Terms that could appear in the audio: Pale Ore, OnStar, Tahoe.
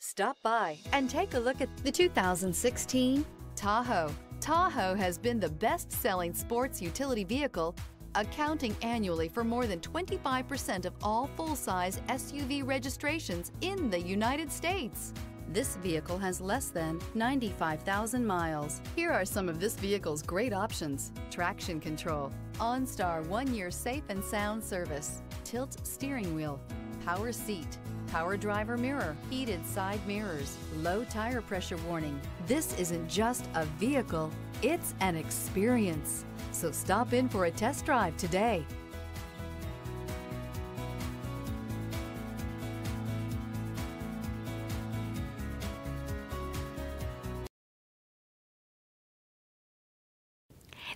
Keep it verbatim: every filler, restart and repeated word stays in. Stop by and take a look at the two thousand sixteen Tahoe. Tahoe has been the best-selling sports utility vehicle, accounting annually for more than twenty-five percent of all full-size S U V registrations in the United States. This vehicle has less than ninety-five thousand miles. Here are some of this vehicle's great options: traction control, OnStar one-year safe and sound service, tilt steering wheel, power seat, power driver mirror, heated side mirrors, low tire pressure warning. This isn't just a vehicle, it's an experience. So stop in for a test drive today.